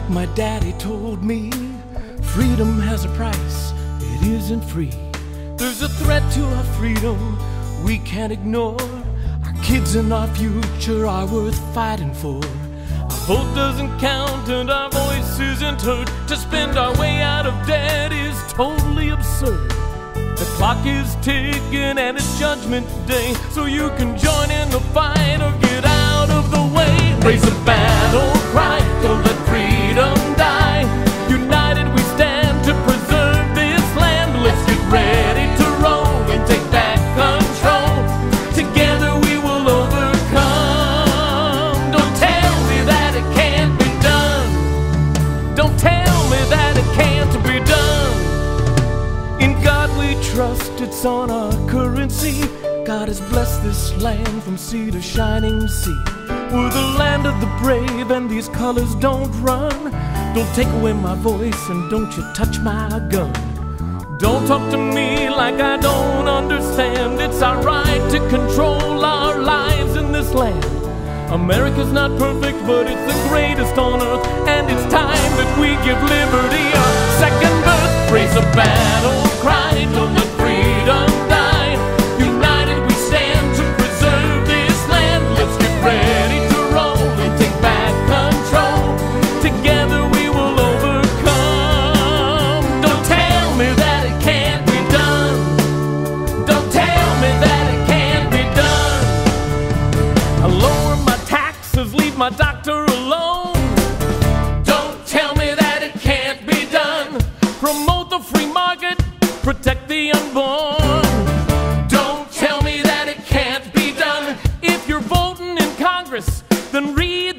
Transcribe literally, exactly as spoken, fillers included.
like my daddy told me, freedom has a price, it isn't free. There's a threat to our freedom we can't ignore. Our kids and our future are worth fighting for. Our vote doesn't count and our voice isn't heard. To spend our way out of debt is totally absurd. The clock is ticking and it's Judgment Day, so you can join in the fight or get out of the way. Raise a battle cry, don't let freedom die. Trust, it's on our currency. God has blessed this land from sea to shining sea. We're the land of the brave and these colors don't run. Don't take away my voice and don't you touch my gun. Don't talk to me like I don't understand. It's our right to control our lives in this land. America's not perfect, but it's the greatest on earth, and it's time that we give liberty a second birth. Raise a battle cry, don't let freedom die. United we stand to preserve this land. Let's get ready to roll and take back control. Together we will overcome. Don't tell me that it can't be done. Don't tell me that it can't be done. I lower my taxes, leave my doctor alone. Promote the free market, protect the unborn. Don't tell me that it can't be done. If you're voting in Congress, then read